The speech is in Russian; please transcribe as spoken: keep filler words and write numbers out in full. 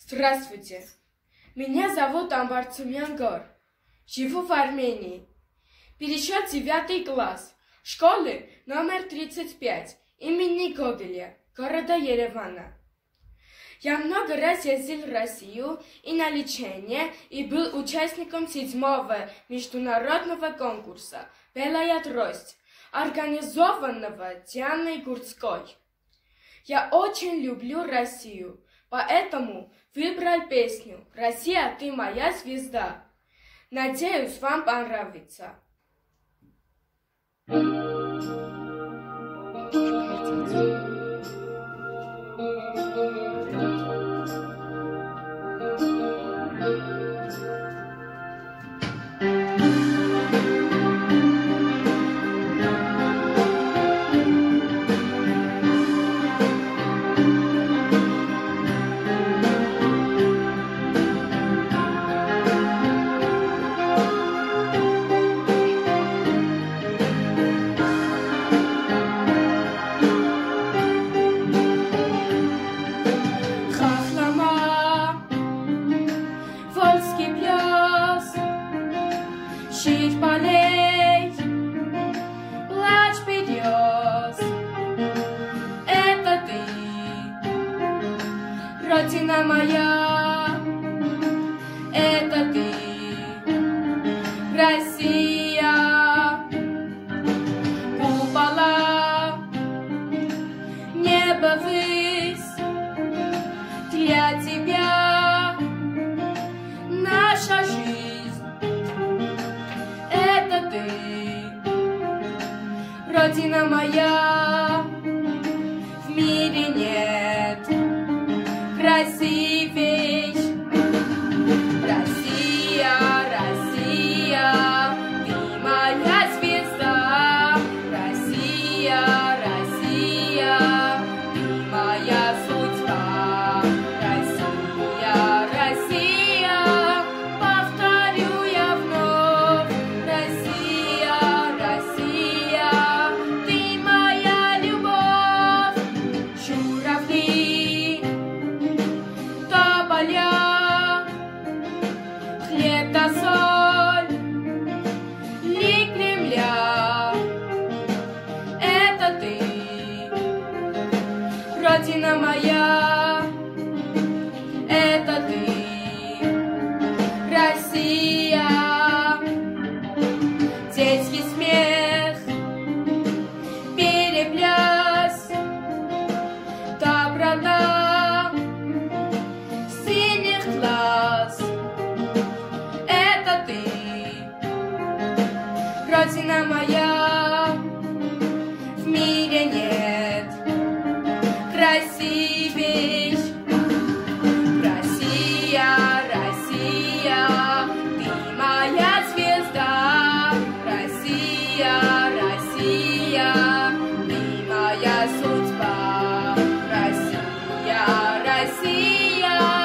Здравствуйте, меня зовут Амбарцумян Гор, живу в Армении. Перешел девятый класс школы номер тридцать пять имени Гобеля, города Еревана. Я много раз ездил в Россию и на лечение, и был участником седьмого международного конкурса «Белая трость», организованного Дианой Гурской. Я очень люблю Россию, поэтому выбрал песню «Россия, ты моя звезда». Надеюсь, вам понравится. Родина моя, это ты, Россия. Купола, небо ввысь, для тебя наша жизнь. Это ты, Родина моя, в мире нет красивей. Россия, Россия, ты моя звезда. Россия, Россия, ты моя судьба. Россия, Россия, повторю я вновь. Россия, Россия, ты моя любовь. Журавли, хлеб да соль, ли Кремля, это ты, Родина моя, это ты, Россия. Детский смех, перепляс, доброта синих глаз, это ты, Родина моя, в мире нет красивей. Россия, Россия, ты моя звезда. Россия, Россия, ты моя судьба. Россия, Россия.